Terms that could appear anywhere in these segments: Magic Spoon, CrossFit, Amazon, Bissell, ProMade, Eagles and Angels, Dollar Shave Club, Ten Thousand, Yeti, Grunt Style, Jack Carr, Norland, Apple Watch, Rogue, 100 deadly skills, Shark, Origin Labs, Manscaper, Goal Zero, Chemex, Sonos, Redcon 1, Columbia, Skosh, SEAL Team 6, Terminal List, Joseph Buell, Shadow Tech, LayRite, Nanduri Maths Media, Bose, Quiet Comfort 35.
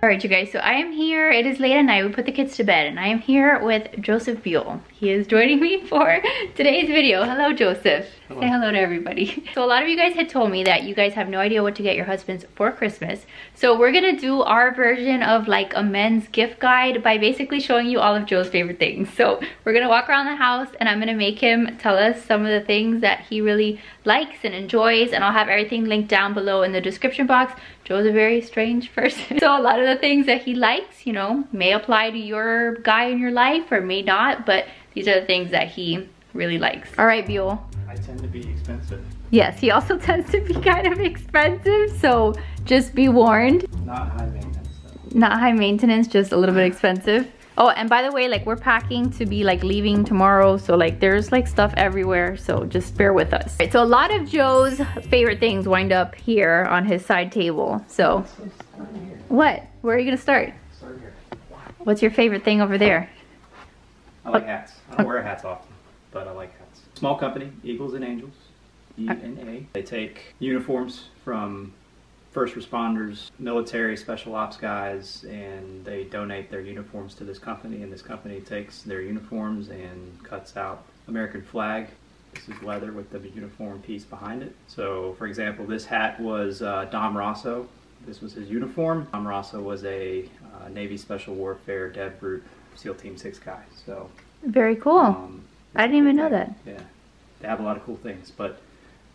Alright you guys, so I am here, it is late at night, we put the kids to bed, and I am here with Joseph Buell. He is joining me for today's video. Hello Joseph. Hello. Say hello to everybody. So a lot of you guys had told me that you guys have no idea what to get your husbands for Christmas. So we're gonna do our version of like a men's gift guide by basically showing you all of Joe's favorite things. So we're gonna walk around the house and I'm gonna make him tell us some of the things that he really likes and enjoys, and I'll have everything linked down below in the description box. Joe's a very strange person. So a lot of the things that he likes, you know, may apply to your guy in your life or may not, but these are the things that he really likes. All right, Buell. I tend to be expensive. Yes, he also tends to be kind of expensive, so just be warned. Not high maintenance, though. Not high maintenance, just a little bit expensive. Oh, and by the way, like we're packing to be like leaving tomorrow, so like there's like stuff everywhere, so just bear with us. All right, so a lot of Joe's favorite things wind up here on his side table, so. What? Where are you gonna start? Start here. What's your favorite thing over there? I like hats. I don't wear hats often, but I like hats. Small company, Eagles and Angels, E&A. They take uniforms from first responders, military, special ops guys, and they donate their uniforms to this company, and this company takes their uniforms and cuts out American flag. This is leather with the uniform piece behind it. So, for example, this hat was Dom Rosso. This was his uniform. Dom Rosso was a Navy Special Warfare Dev Group SEAL Team 6 guy. So very cool. I didn't even know that. Yeah, they have a lot of cool things, but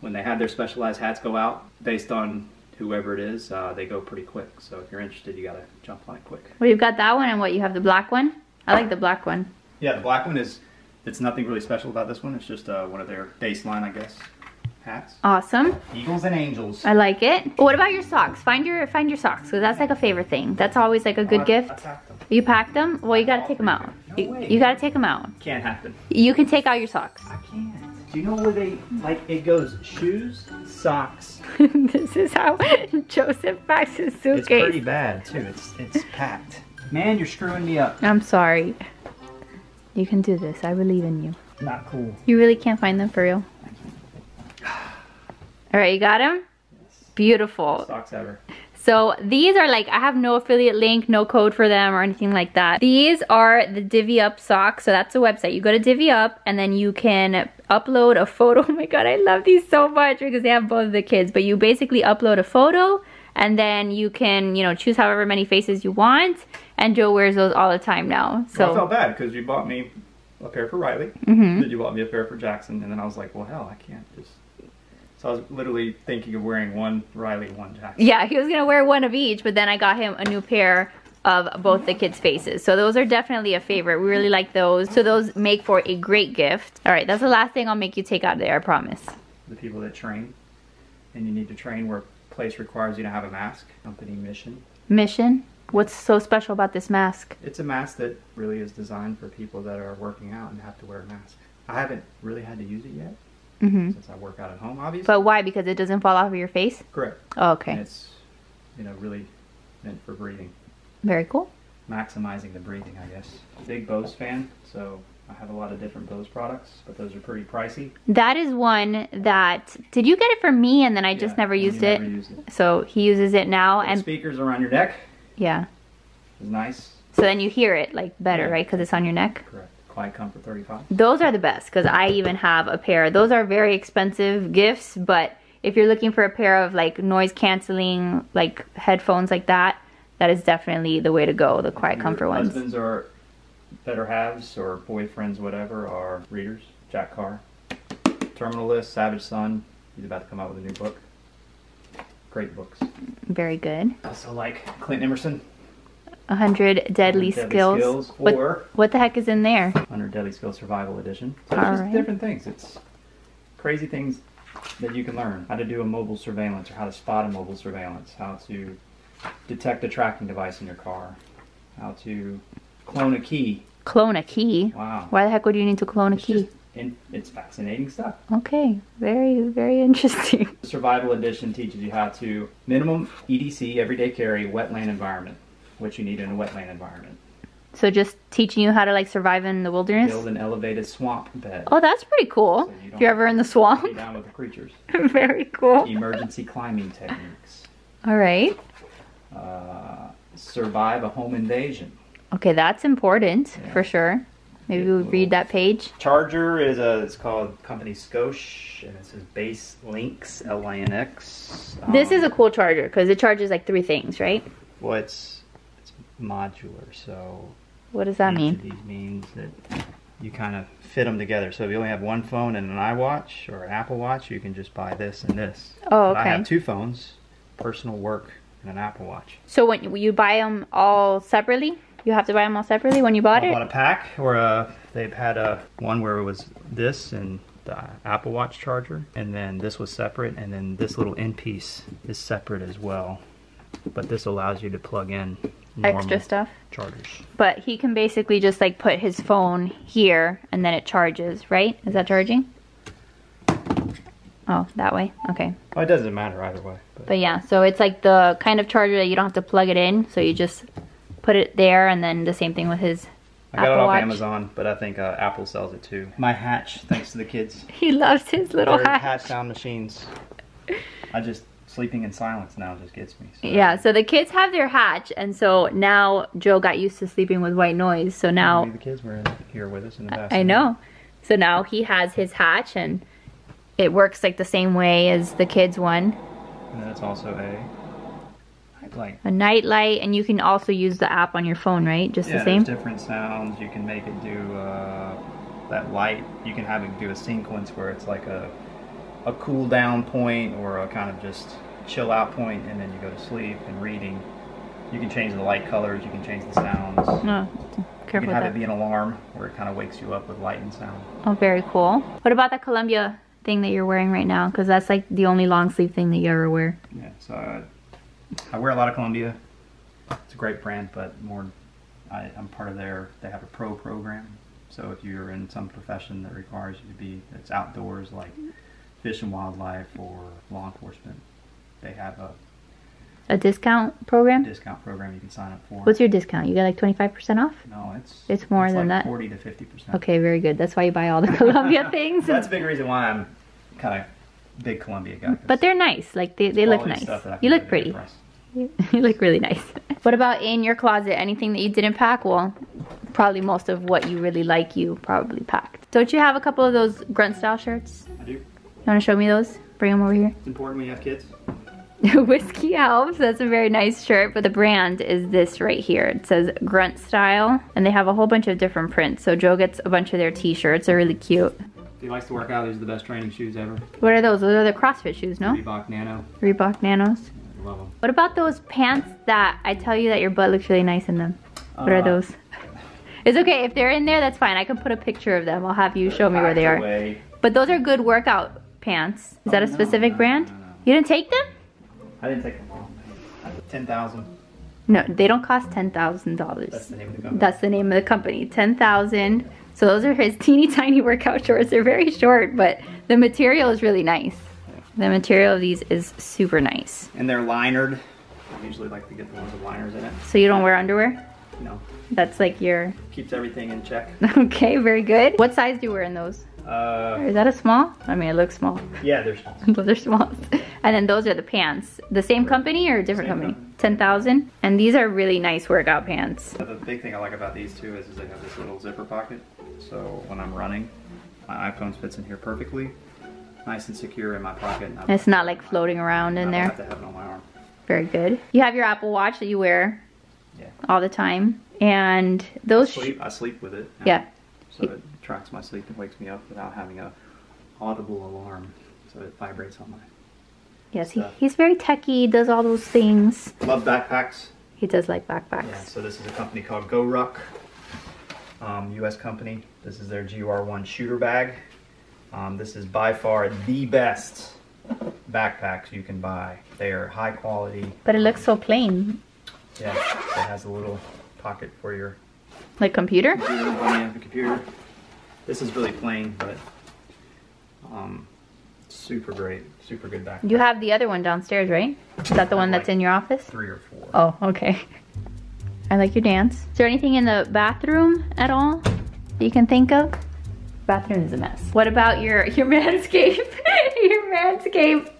when they have their specialized hats go out, based on whoever it is, they go pretty quick. So if you're interested, you gotta jump on it quick. Well, you've got that one, and what, you have the black one? I like the black one. Yeah, the black one is, it's nothing really special about this one. It's just one of their baseline, I guess, hats. Awesome. Eagles and Angels. I like it. What about your socks? Find your socks, because that's like a favorite thing. That's always like a good gift. I packed them. You packed them? Well, you gotta take them out. No way. You gotta take them out. Can't happen. You can take out your socks. I can't. Do you know where they, like, it goes shoes, socks. This is how Joseph packs his suitcase. It's pretty bad, too. It's packed. Man, you're screwing me up. I'm sorry. You can do this. I believe in you. Not cool. You really can't find them, for real? All right, you got them? Yes. Beautiful. Socks ever. So these are like, I have no affiliate link, no code for them or anything like that. These are the Divvy Up socks. So that's a website. You go to Divvy Up and then you can upload a photo. Oh my God, I love these so much because they have both of the kids. But you basically upload a photo and then you can, you know, choose however many faces you want. And Joe wears those all the time now. So well, I felt bad because you bought me a pair for Riley. Mm-hmm. Then you bought me a pair for Jackson. And then I was like, well, hell, I can't just... I was literally thinking of wearing one Riley, one Jackson. Yeah, he was gonna wear one of each, but then I got him a new pair of both the kids' faces. So those are definitely a favorite. We really like those. So those make for a great gift. All right, that's the last thing I'll make you take out there, I promise. The people that train, and you need to train where a place requires you to have a mask. Company Mission. Mission? What's so special about this mask? It's a mask that really is designed for people that are working out and have to wear a mask. I haven't really had to use it yet. Mm-hmm. Since I work out at home, obviously. But why? Because it doesn't fall off of your face? Correct. Oh, okay. And it's, you know, really meant for breathing. Very cool. Maximizing the breathing, I guess. Big Bose fan, so I have a lot of different Bose products, but those are pretty pricey. That is one that, did you get it from me and then I just never used it? Never used it. So he uses it now. And speakers around your neck. Yeah. It's nice. So then you hear it like better, right? Because it's on your neck? Correct. Quiet Comfort 35. Those are the best because I even have a pair. Those are very expensive gifts, but if you're looking for a pair of like noise canceling like headphones like that, that is definitely the way to go, the Quiet Comfort ones. Husbands are better halves or boyfriends, whatever, are readers. Jack Carr. Terminal List, Savage Son. He's about to come out with a new book. Great books. Very good. Also like Clint Emerson. 100 Deadly Skills. Or what the heck is in there? 100 Deadly Skills Survival Edition. So it's just different things. It's crazy things that you can learn. How to do a mobile surveillance or how to spot a mobile surveillance. How to detect a tracking device in your car. How to clone a key. Clone a key? Wow. Why the heck would you need to clone a key? It's fascinating stuff. Okay, very, very interesting. The Survival Edition teaches you how to minimum EDC, everyday carry, wetland environment. What you need in a wetland environment. So just teaching you how to like survive in the wilderness? Build an elevated swamp bed. Oh, that's pretty cool. So if you're ever in the swamp. Be down with the creatures. Very cool. Emergency climbing techniques. All right. survive a home invasion. Okay, that's important, yeah, for sure. Maybe we'll read that page. Charger is it's called company Skosh, and it says base Lynx, L-I-N-X. This is a cool charger because it charges like three things, right? Well, it's modular, so what does that mean? These means that you kind of fit them together. So if you only have one phone and an iWatch or an Apple Watch, you can just buy this and this. Oh, okay. But I have two phones, personal, work, and an Apple Watch. So when you buy them all separately? You have to buy them all separately when you bought it? I bought a pack, or they've had one where it was this and the Apple Watch charger, and then this was separate, and then this little end piece is separate as well. But this allows you to plug in extra stuff, chargers. But he can basically just like put his phone here, and then it charges, right? Is that charging? Oh, that way? Okay. Well, it doesn't matter either way. But yeah, so it's like the kind of charger that you don't have to plug it in, so you just put it there, and then the same thing with his Apple Watch. I got it off Amazon, but I think Apple sells it too. My Hatch, thanks to the kids. He loves his little Hatch. Hatch sound machines. I just, sleeping in silence now just gets me. So. Yeah, so the kids have their Hatch, and so now Joe got used to sleeping with white noise, so now... The kids were here with us in the bathroom. I know. So now he has his Hatch, and it works like the same way as the kids' one. And then it's also a nightlight, and you can also use the app on your phone, right? Just the same? There's different sounds. You can make it do that light. You can have it do a sequence where it's like a cool down point or a kind of just chill out point, and then you go to sleep and reading. You can change the light colors. You can change the sounds. No, careful. You can have it be an alarm where it kind of wakes you up with light and sound. Oh, very cool. What about that Columbia thing that you're wearing right now? Because that's like the only long sleeve thing that you ever wear. Yeah, so I wear a lot of Columbia. It's a great brand, but I'm part of they have a pro program. So if you're in some profession that requires you to be, it's outdoors like fish and wildlife or law enforcement, they have a discount program? Discount program you can sign up for. What's your discount? You got like 25% off? No, it's more than like that. 40 to 50%. Okay, very good. That's why you buy all the Columbia things. That's a big reason why I'm kind of big Columbia guy. But they're nice. Like they look nice. You look pretty. You look really nice. What about in your closet? Anything that you didn't pack? Well, probably most of what you really like you probably packed. Don't you have a couple of those Grunt Style shirts? I do. You want to show me those? Bring them over here. It's important when you have kids. Whiskey helps. That's a very nice shirt, but the brand is this right here. It says Grunt Style, and they have a whole bunch of different prints. So Joe gets a bunch of their t-shirts. They're really cute. He likes to work out. These are the best training shoes ever. What are those? Those are the CrossFit shoes, no? Reebok Nano. Reebok Nanos. I love them. What about those pants that I tell you that your butt looks really nice in them? What are those? It's okay. If they're in there, that's fine. I can put a picture of them. I'll have you show me where they are. But those are good workout pants. Is that a specific brand? No. You didn't take them? I didn't take them all. 10,000. No, they don't cost $10,000. That's the name of the company. That's the name of the company. 10,000. So those are his teeny tiny workout shorts. They're very short, but the material is really nice. The material of these is super nice. And they're linered. I usually like to get the ones with liners in it. So you don't wear underwear? No. That's like your... Keeps everything in check. Okay, very good. What size do you wear in those? Is that a small? I mean, it looks small. Yeah, they're small. They're small. And then those are the pants. The same company or a different company? 10,000. And these are really nice workout pants. The big thing I like about these two is they have this little zipper pocket. So when I'm running, my iPhone fits in here perfectly. Nice and secure in my pocket. And it's not like floating around in there. I have to have it on my arm. Very good. You have your Apple Watch that you wear all the time. And those... I sleep with it. Yeah. So it tracks my sleep and wakes me up without having an audible alarm. So it vibrates on my... Yes, he's very techy, does all those things. Love backpacks. He does like backpacks. Yeah, so this is a company called GoRuck. U.S. company. This is their GR1 shooter bag. This is by far the best backpacks you can buy. They are high quality. But it looks so plain. Yeah, it has a little pocket for your... Like computer? Computer. This is really plain, but super great. Super good backpack. You have the other one downstairs, right? Is that the one that's in your office? 3 or 4. Oh, okay. I like your dance. Is there anything in the bathroom at all that you can think of? Bathroom is a mess. What about your manscape? Your manscape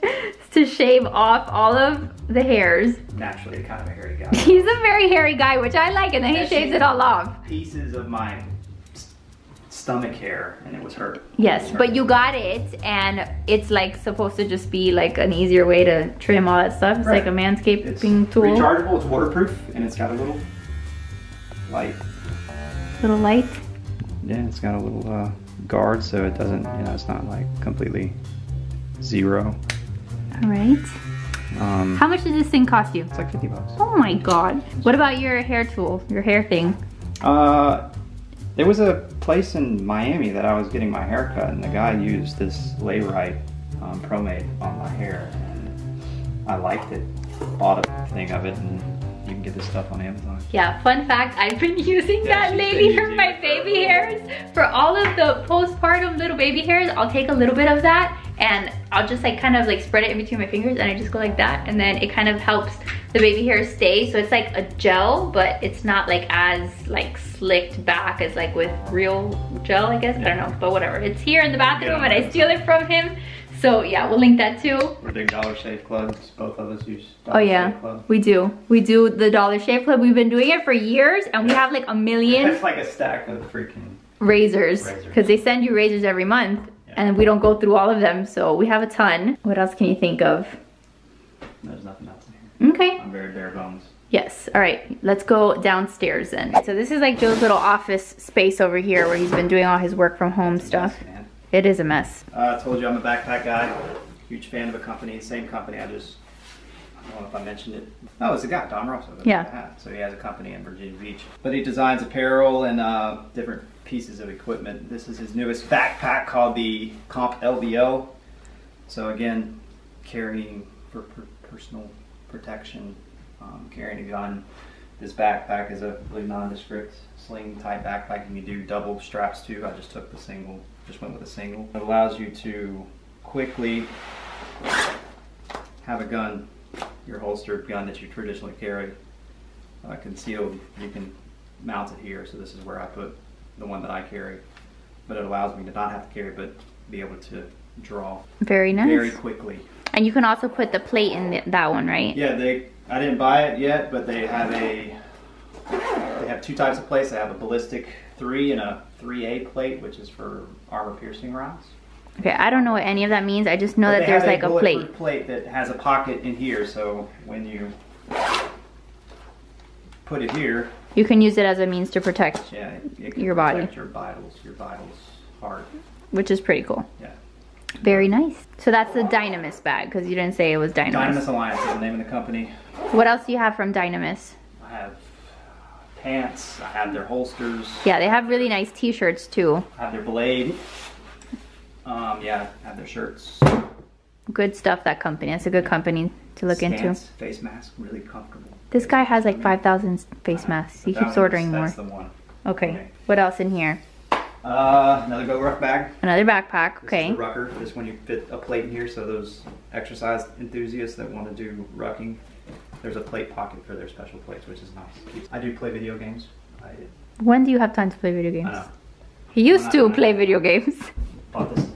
to shave off all of the hairs. Naturally, kind of a hairy guy. He's a very hairy guy, which I like, and then he shaves it all off. Pieces of my stomach hair, and it was hurt. Yes, but you got it, and it's like supposed to just be like an easier way to trim all that stuff. It's like a manscaping tool. It's rechargeable, it's waterproof, and it's got a little light. Little light? Yeah, it's got a little guard, so it doesn't, you know, it's not like completely zero. All right. How much does this thing cost you? It's like 50 bucks. Oh my God. What about your hair tool, your hair thing? There was a place in Miami that I was getting my hair cut, and the guy used this Layrite ProMade on my hair, and I liked it. Bought a thing of it, and you can get this stuff on Amazon. Yeah, fun fact, I've been using that lately for my baby hairs. For all of the postpartum little baby hairs, I'll take a little bit of that, and I'll just like kind of like spread it in between my fingers, and I just go like that, and then it kind of helps the baby hair stay. So it's like a gel, but it's not like as like slicked back as like with real gel, I guess. Yeah. I don't know, but whatever. It's here in the bathroom, and I steal it from him. So yeah, we'll link that too. We're doing Dollar Shave Clubs. Both of us use Dollar Shave Club. We do. We do the Dollar Shave Club. We've been doing it for years, and we have like a million. It's like a stack of freaking razors, because they send you razors every month. And we don't go through all of them, so we have a ton. What else can you think of? There's nothing else in here. Okay. I'm very bare bones. Yes, all right, let's go downstairs then. So this is like Joe's little office space over here where he's been doing all his work from home stuff. Mess, man. It is a mess. I told you I'm a backpack guy, huge fan of a company, same company, I don't know if I mentioned it. Oh, it's a guy, Dom Rosso. Yeah. So he has a company in Virginia Beach. But he designs apparel and different pieces of equipment. This is his newest backpack called the Comp LBO. So again, carrying for personal protection, carrying a gun. This backpack is a really nondescript sling type backpack, and you do double straps too. I just took the single, just went with a single. It allows you to quickly have a gun, your holstered gun that you traditionally carry, concealed. You can mount it here, so this is where I put the one that I carry, but it allows me to not have to carry, but be able to draw very nice, very quickly. And you can also put the plate in that one, right? Yeah, I didn't buy it yet, but they have two types of plates. They have a ballistic 3 and a 3A plate, which is for armor piercing rounds. Okay, I don't know what any of that means. I just know that there's like a plate. They have a plate that has a pocket in here, so when you put it here, you can use it as a means to protect your body. Protect your vitals, heart. Which is pretty cool. Yeah. Very nice. So that's the Dynamis bag, because you didn't say it was Dynamis. Dynamis Alliance is the name of the company. What else do you have from Dynamis? I have pants. I have their holsters. Yeah, they have really nice t-shirts too. I have their blade. Yeah, I have their shirts. Good stuff, that company. That's a good company to look into. Face mask, really comfortable. This guy has like 5,000 face masks. He keeps ordering more. That's the one. Okay. What else in here? Another Go Ruck bag. Another backpack. Okay. This is the rucker. This one you fit a plate in here, so those exercise enthusiasts that want to do rucking, there's a plate pocket for their special plates, which is nice. I do play video games. When do you have time to play video games? I know. He used to play video games. Bought this.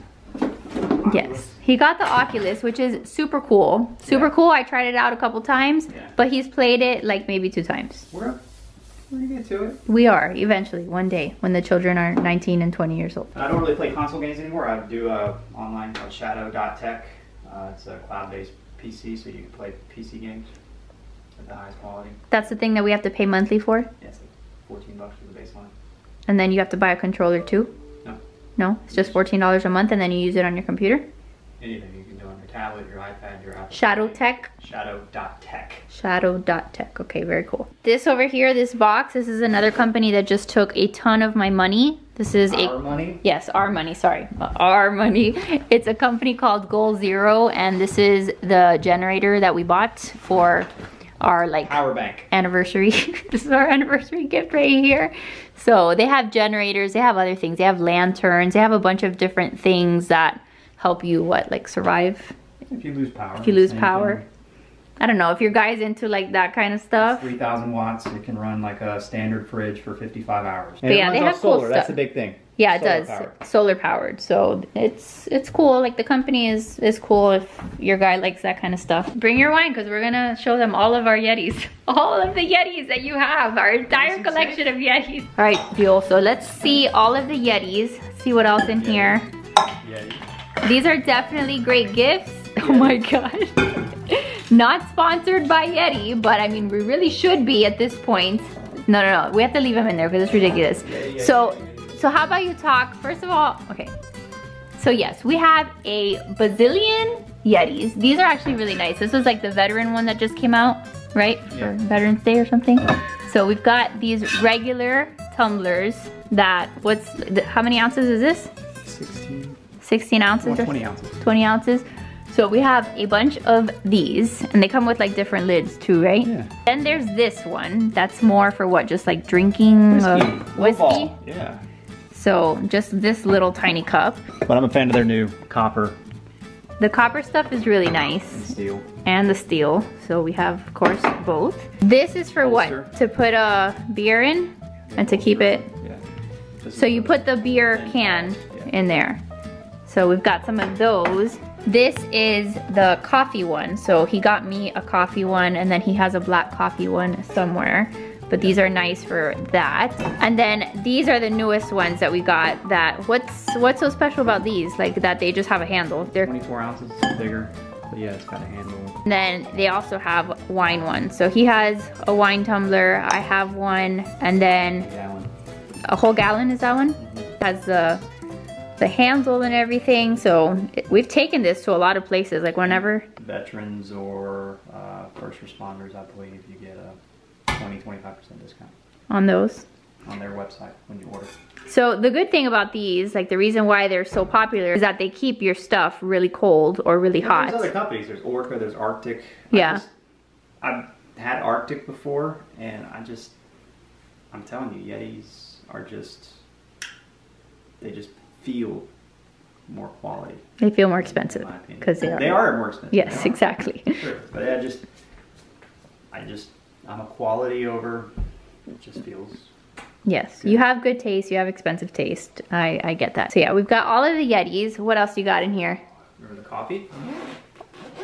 Yes, he got the Oculus, which is super cool. Super cool. I tried it out a couple times, but he's played it like maybe 2 times. We're gonna get to it. We are eventually, one day, when the children are 19 and 20 years old. I don't really play console games anymore. I do online called Shadow Tech. It's a cloud-based PC, so you can play PC games at the highest quality. That's the thing that we have to pay monthly for. Yes, yeah, like 14 bucks for the baseline. And then you have to buy a controller too. No, it's just $14 a month, and then you use it on your computer? Anything you can do on your tablet, your iPad, your Apple. Shadow Tech? Shadow.tech. Shadow.tech. Okay, very cool. This over here, this box, this is another company that just took a ton of my money. This is our money? Yes, our money, sorry. Our money. It's a company called Goal Zero, and this is the generator that we bought for our like power bank anniversary. This is our anniversary gift right here. So they have generators, they have other things, they have lanterns, they have a bunch of different things that help you survive if you lose power. If you lose power thing. I don't know if your guy's into like that kind of stuff. 3,000 watts. It can run like a standard fridge for 55 hours. But yeah, they have solar. Cool stuff. That's the big thing. Yeah, it does. Powered. Solar powered. So it's cool. Like the company is cool if your guy likes that kind of stuff. Bring your wine because we're gonna show them all of our Yetis. All of the Yetis that you have. Our entire collection of Yetis. All right, Buell. So let's see all of the Yetis. See what else in here. Yeti. These are definitely great gifts. Oh my gosh. Not sponsored by Yeti, but I mean, we really should be at this point. No, no, no. We have to leave them in there because it's ridiculous. So how about you talk, first of all, okay. So yes, we have a bazillion Yetis. These are actually really nice. This was like the veteran one that just came out, right? Yeah. For Veterans Day or something. So we've got these regular tumblers that, how many ounces is this? 16. 16 ounces? Well, 20 ounces. 20 ounces. So we have a bunch of these and they come with like different lids too, right? Yeah. Then there's this one that's more for what? Just like drinking whiskey? Yeah. So just this little tiny cup. But I'm a fan of their new copper. The copper stuff is really nice. And steel. And the steel. So we have, of course, both. This is for what? To put a beer in and to keep it. Yeah. So you put the beer can in there. So we've got some of those. This is the coffee one. So he got me a coffee one and then he has a black coffee one somewhere. But these are nice for that. And then these are the newest ones that we got that, what's so special about these? Like that they just have a handle. They're 24 ounces bigger, but yeah, it's got a handle. And then they also have wine ones. So he has a wine tumbler, I have one, and then a whole gallon, is that one? It has the handle and everything. So we've taken this to a lot of places, like whenever. Veterans or first responders, I believe you get a 20-25% discount on those on their website when you order. So the good thing about these, like the reason why they're so popular, is that they keep your stuff really cold or really hot. There's other companies. There's Orca. There's Arctic. Yeah. I've had Arctic before, and I'm telling you, Yetis are just feel more quality. They feel more expensive because they are more expensive. Yes, exactly. Sure. But I'm a quality over, it just feels Yes, good. You have good taste, you have expensive taste. I get that. So yeah, we've got all of the Yetis. What else you got in here? Remember the coffee?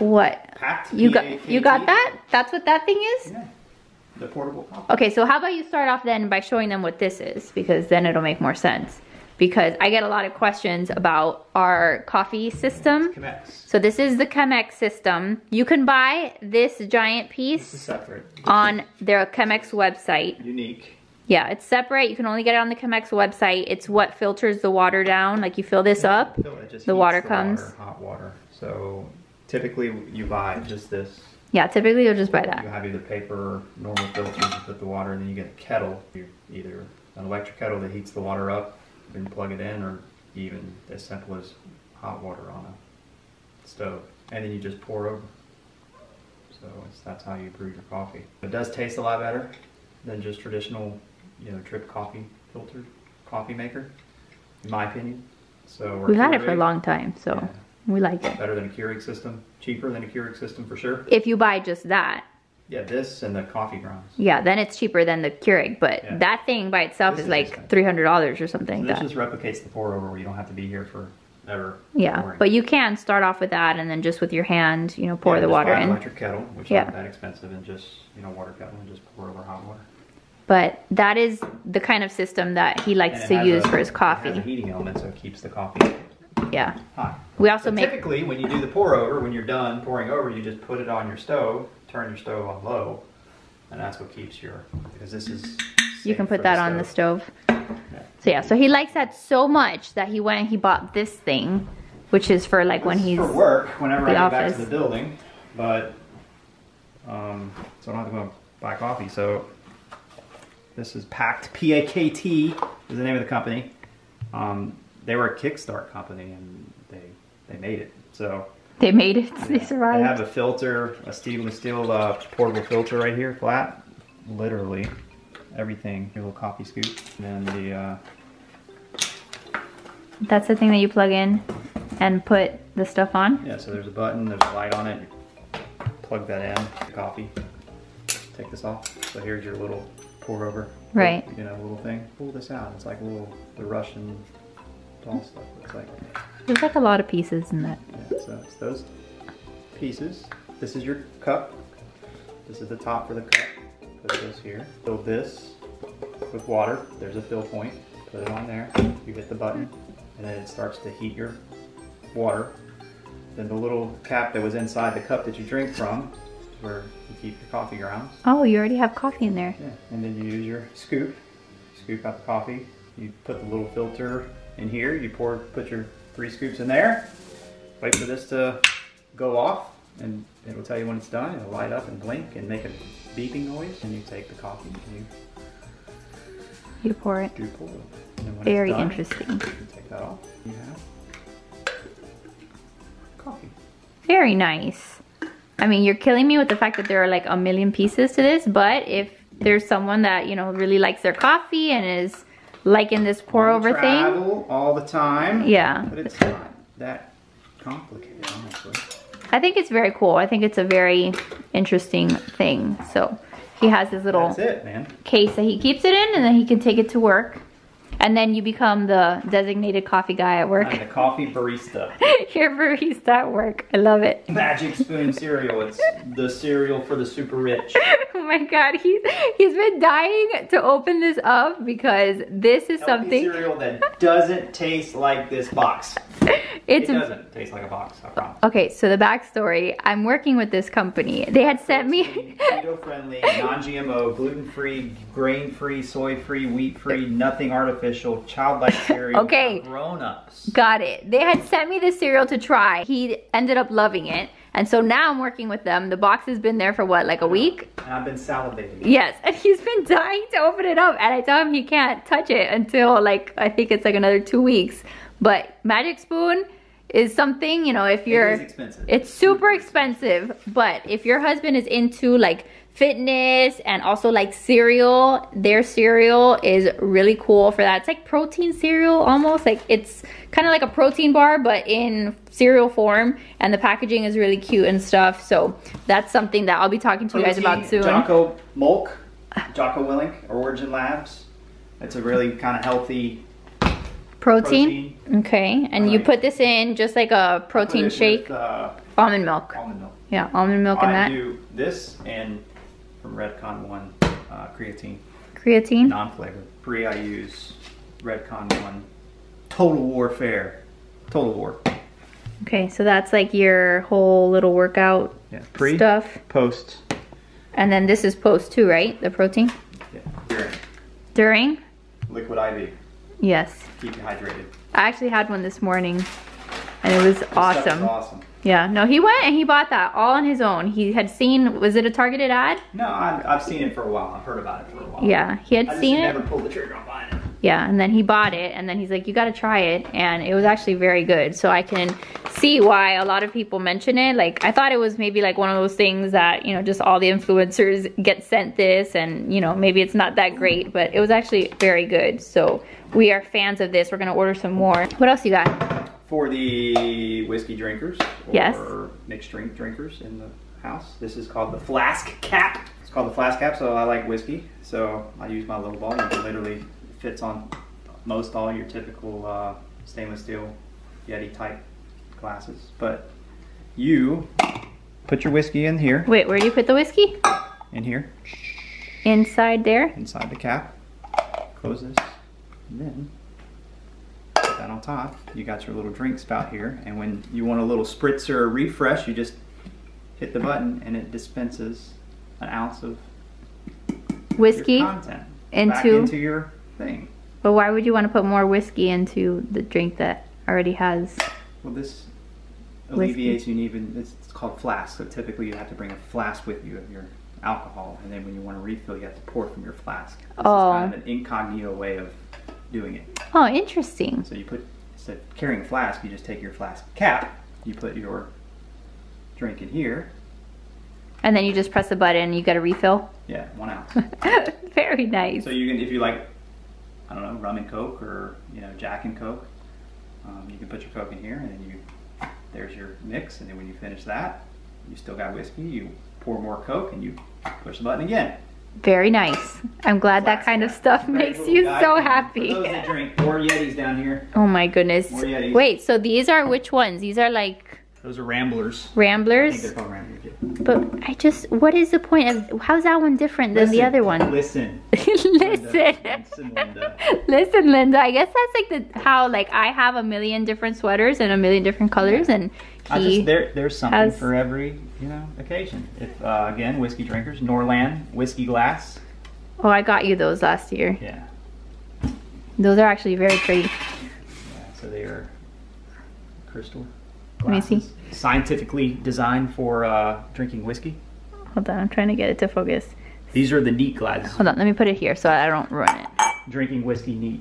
What? Packed, you got that? That's what that thing is? Yeah, the portable coffee. Okay, so how about you start off then by showing them what this is, because then it'll make more sense. Because I get a lot of questions about our coffee system. Chemex. So this is the Chemex system. You can buy this giant piece on their Chemex website. Unique. Yeah, it's separate. You can only get it on the Chemex website. It's what filters the water down. Like you fill this up, the water comes. Hot water. So typically you buy just this. Yeah, typically you'll just buy that. You have either paper or normal filters to put the water, and then you get a kettle. Either an electric kettle that heats the water up, and plug it in, or even as simple as hot water on a stove, and then you just pour over. So that's how you brew your coffee. It does taste a lot better than just traditional, drip coffee filter coffee maker, in my opinion. So we've had it for a long time, so we like it. Better than a Keurig system, cheaper than a Keurig system for sure. If you buy just that. Yeah, this and the coffee grounds. Yeah, then it's cheaper than the Keurig, but that thing by itself is like $300 or something. So this just replicates the pour over where you don't have to be here for ever. Yeah, but you can start off with that and then just with your hand, pour the water in. An electric kettle, which is not that expensive, and just, water kettle and just pour over hot water. But that is the kind of system that he likes to use for his coffee. It has a heating element, so it keeps the coffee. Yeah. Hot. We also typically when you do the pour over, when you're done pouring over, you just put it on your stove. Turn your stove on low, and that's what keeps your, because this is, you can put that on the stove. So yeah, so he likes that so much that he went and he bought this thing, which is for like when he's for work, whenever I get back to the building, but so I don't have to go buy coffee. So this is Pakt, P-A-K-T is the name of the company. They were a Kickstart company, and they made it. So they made it. They survived. They have a filter, a steel portable filter right here, flat. Literally everything. Your little coffee scoop. And then the... That's the thing that you plug in and put the stuff on? Yeah, so there's a button, there's a light on it. Plug that in. Coffee. Take this off. So here's your little pour over. Right. Little thing. Pull this out. It's like the Russian tall stuff looks like. There's like a lot of pieces in that. Yeah, so it's those pieces. This is your cup. This is the top for the cup. Put this here. Fill this with water. There's a fill point. Put it on there. You hit the button, and then it starts to heat your water. Then the little cap that was inside the cup that you drink from, where you keep your coffee grounds. Oh, you already have coffee in there. Yeah, and then you use your scoop. Scoop out the coffee. You put the little filter in here. You put your 3 scoops in there. Wait for this to go off, and it will tell you when it's done. It'll light up and blink and make a beeping noise. And you take the coffee and you pour it. You pour it. And then when Very it's done, interesting. You can take that off. You have coffee. Very nice. I mean, you're killing me with the fact that there are like a million pieces to this, but if there's someone that, you know, really likes their coffee and is liking this pour over thing. Travel all the time. Yeah. But it's not that complicated, honestly. I think it's very cool. I think it's a very interesting thing. So he has his little case that he keeps it in, and then he can take it to work. And then you become the designated coffee guy at work. I'm the coffee barista. Your barista at work. I love it. Magic Spoon cereal. It's the cereal for the super rich. Oh my God. He's been dying to open this up because this is something. Cereal that doesn't taste like this box. It doesn't taste like a box, I promise. Okay, so the backstory. I'm working with this company. They had sent me keto-friendly, non-GMO, gluten-free, grain-free, soy-free, wheat-free, nothing artificial, childlike cereal. Okay, grown-ups. Got it. They had sent me this cereal to try. He ended up loving it. And so now I'm working with them. The box has been there for what, like a week? And I've been salivating. Yes, and he's been dying to open it up. And I tell him he can't touch it until like, I think it's like another 2 weeks. But Magic Spoon is something, you know, if you're... It is expensive. It's super expensive. But if your husband is into like fitness and also like cereal, their cereal is really cool for that. It's like protein cereal almost. Like it's kind of like a protein bar, but in cereal form. And the packaging is really cute and stuff. So that's something that I'll be talking to you guys about soon. Jocko Mulk, Jocko Willink, Origin Labs. It's a really kind of healthy... Protein. Okay, and you put this in just like a protein shake. With, almond milk. Almond milk. Yeah, almond milk and that. I do this and from Redcon 1 creatine. Creatine? Non-flavored. Free I use Redcon 1 Total Warfare. Total War. Okay, so that's like your whole little workout stuff. Post. And then this is post too, right? The protein? Yeah. During? Liquid IV. Yes. Keep you hydrated. I actually had one this morning and it was awesome. Yeah, no, he went and he bought that all on his own. He had seen, was it a targeted ad? No, I've seen it for a while. I've heard about it for a while. Yeah, he had seen it. I just never pulled the trigger on buying it. Yeah, and then he bought it and then he's like, you gotta try it. And it was actually very good. So I can see why a lot of people mention it. Like, I thought it was maybe like one of those things that, you know, just all the influencers get sent this and, you know, maybe it's not that great, but it was actually very good. So we are fans of this. We're gonna order some more. What else you got? For the whiskey drinkers or mixed drink drinkers in the house, this is called the Flask Cap. It's called the Flask Cap, so I like whiskey. So I use my little ball. It literally fits on most all your typical stainless steel Yeti type glasses. But you put your whiskey in here. Wait, where do you put the whiskey? In here. Inside there? Inside the cap. Close this. And then put that on top. You got your little drink spout here, and when you want a little spritzer refresh, you just hit the button and it dispenses an ounce of whiskey into your thing. But why would you want to put more whiskey into the drink that already has? Well, this alleviates you even. It's called flask, so typically you have to bring a flask with you of your alcohol, and then when you want to refill, you have to pour from your flask. This is kind of an incognito way of doing it. Oh, interesting. So you put, instead of carrying a flask, you just take your flask cap, you put your drink in here. And then you just press the button and you get a refill? Yeah, 1 ounce. Very nice. So you can, if you like, I don't know, rum and Coke or, you know, Jack and Coke, you can put your Coke in here and then there's your mix. And then when you finish that, you still got whiskey, you pour more Coke and you push the button again. Very nice. I'm glad that kind of stuff makes you so happy. Those that drink. More Yetis down here. Oh my goodness. More Yetis. Wait, so these are which ones? These are like... Those are Ramblers. Ramblers? I think they're called Ramblers, yeah. But I just, what is the point of, how's that one different than the other one? Listen. Listen, Linda. I guess that's like the, how like I have a million different sweaters and a million different colors, and there's something for every, you know, occasion. If, again, whiskey drinkers, Norland, whiskey glass. Oh, I got you those last year. Yeah. Those are actually very pretty. Yeah, so they are crystal. Glasses. Let me see. Scientifically designed for drinking whiskey. Hold on, I'm trying to get it to focus. These are the neat glasses. Hold on, let me put it here so I don't ruin it. Drinking whiskey neat,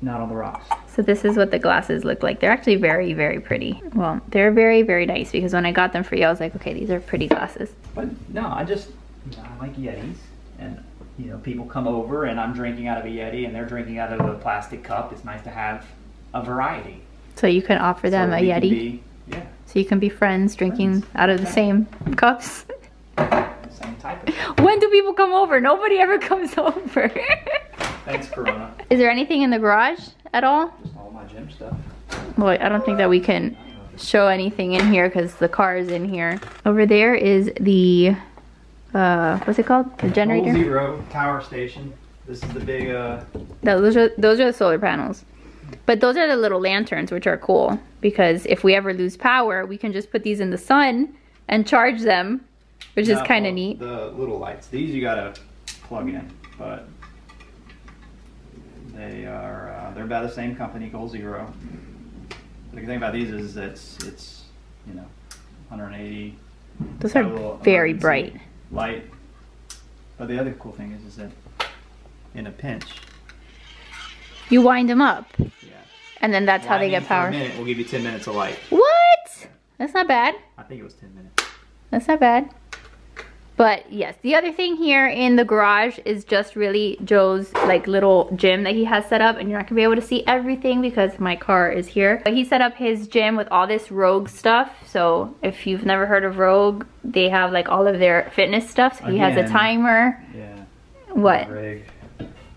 not on the rocks. So this is what the glasses look like. They're actually very, very pretty. Well, they're very, very nice because when I got them for you, I was like, okay, these are pretty glasses. But no, I just, you know, I like Yetis, and you know, people come over and I'm drinking out of a Yeti and they're drinking out of a plastic cup. It's nice to have a variety. So you can offer them a Yeti. Yeah. So you can be friends drinking out of the same cups. Same type of. When do people come over? Nobody ever comes over. Thanks, Corona. Is there anything in the garage at all? Just all my gym stuff. Well, I don't think that we can show anything in here because the car is in here. Over there is the, what's it called? The generator? Goal Zero Tower Station. This is the big, No, those are the solar panels. But those are the little lanterns, which are cool because if we ever lose power, we can just put these in the sun and charge them, which is kind of neat. The little lights, these you gotta plug in, but they are they're by the same company, Goal Zero. The thing about these is it's you know 180. Those are very bright light. But the other cool thing is that in a pinch, you wind them up. And then that's how they get power. We'll give you 10 minutes of light. What? That's not bad. I think it was 10 minutes. That's not bad. But yes, the other thing here in the garage is just really Joe's like little gym that he has set up, and you're not gonna be able to see everything because my car is here. But he set up his gym with all this Rogue stuff. So if you've never heard of Rogue, they have like all of their fitness stuff. So he has a timer. Yeah. What? Rig.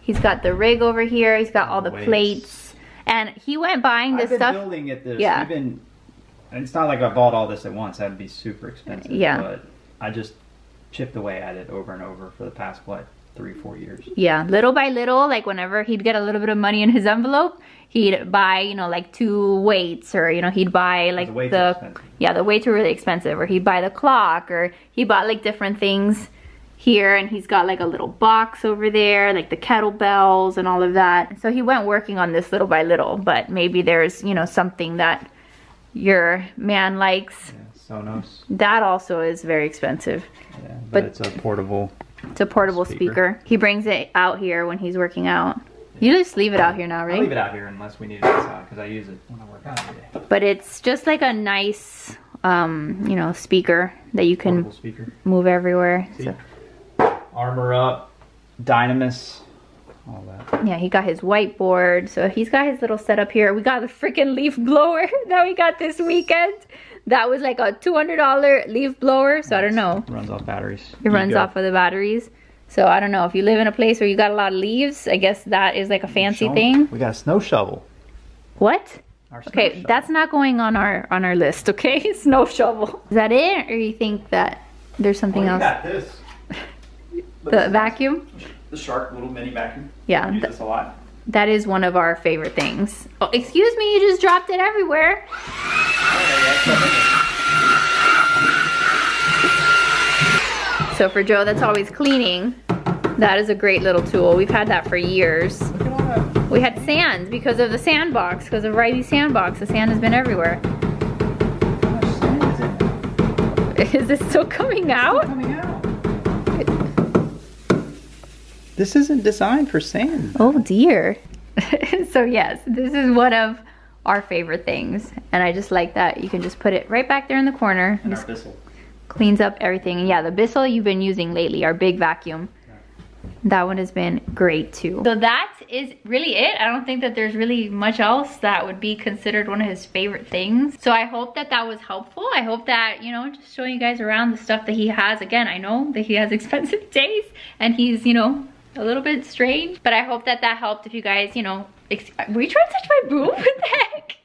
He's got the rig over here. He's got all the plates. And he went buying this stuff. I've been building at this. Yeah. It's not like I bought all this at once. That'd be super expensive. Yeah. But I just chipped away at it over and over for the past, what, 3 or 4 years. Yeah. Little by little, like whenever he'd get a little bit of money in his envelope, he'd buy, you know, like 2 weights, or, you know, he'd buy like the weights were really expensive, or he'd buy the clock, or he bought like different things here, and he's got like a little box over there, like the kettlebells and all of that. So he went working on this little by little, but maybe there's, you know, something that your man likes. Yeah, Sonos. That also is very expensive. Yeah, but it's a portable speaker. He brings it out here when he's working out. You just leave it out here now, right? I leave it out here unless we need it outside, because I use it when I work out every day. But it's just like a nice, you know, speaker that you can move everywhere. Armor Up, Dynamis, all that. Yeah, he got his whiteboard, so he's got his little setup here. We got the freaking leaf blower that we got this weekend. That was like a $200 leaf blower, so I don't know. It runs off batteries. It runs off of the batteries. So I don't know, if you live in a place where you got a lot of leaves, I guess that is like a fancy thing. We got a snow shovel. What? Okay, shovel. That's not going on our list, okay? Snow shovel. Is that it, or you think that there's something else? We got this. The vacuum? The Shark little mini vacuum. Yeah. We use this a lot. That is one of our favorite things. Oh, excuse me, you just dropped it everywhere. So for Joe, that's always cleaning. That is a great little tool. We've had that for years. Look at all that. We had sand because of the sandbox, because of Riley's sandbox. The sand has been everywhere. How much sand is it? Is this still coming out? It's still coming out. This isn't designed for sand. Oh dear. So yes, this is one of our favorite things. And I just like that you can just put it right back there in the corner. And our Bissell. Cleans up everything. Yeah, the Bissell you've been using lately, our big vacuum. Yeah. that one has been great too. So that is really it. I don't think that there's really much else that would be considered one of his favorite things. So I hope that that was helpful. I hope that, you know, just showing you guys around the stuff that he has. Again, I know that he has expensive days and he's, you know, a little bit strange, but I hope that that helped. If you guys, you know, were you trying to touch my boob? What the heck?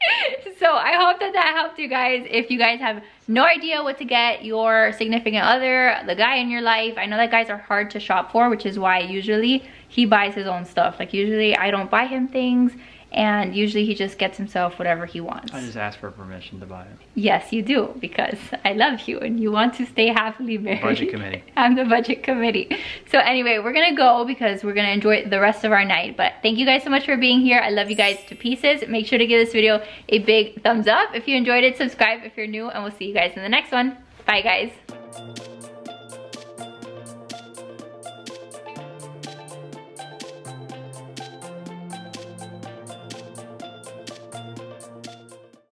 So I hope that that helped you guys. If you guys have no idea what to get your significant other, the guy in your life, I know that guys are hard to shop for, which is why usually he buys his own stuff. Like usually I don't buy him things, and usually he just gets himself whatever he wants. I just ask for permission to buy it. Yes, you do, because I love you and you want to stay happily married. Budget committee. I'm the budget committee. So anyway, we're gonna go because we're gonna enjoy the rest of our night. But thank you guys so much for being here. I love you guys to pieces. Make sure to give this video a big thumbs up if you enjoyed it. Subscribe if you're new, and we'll see you guys in the next one. Bye guys.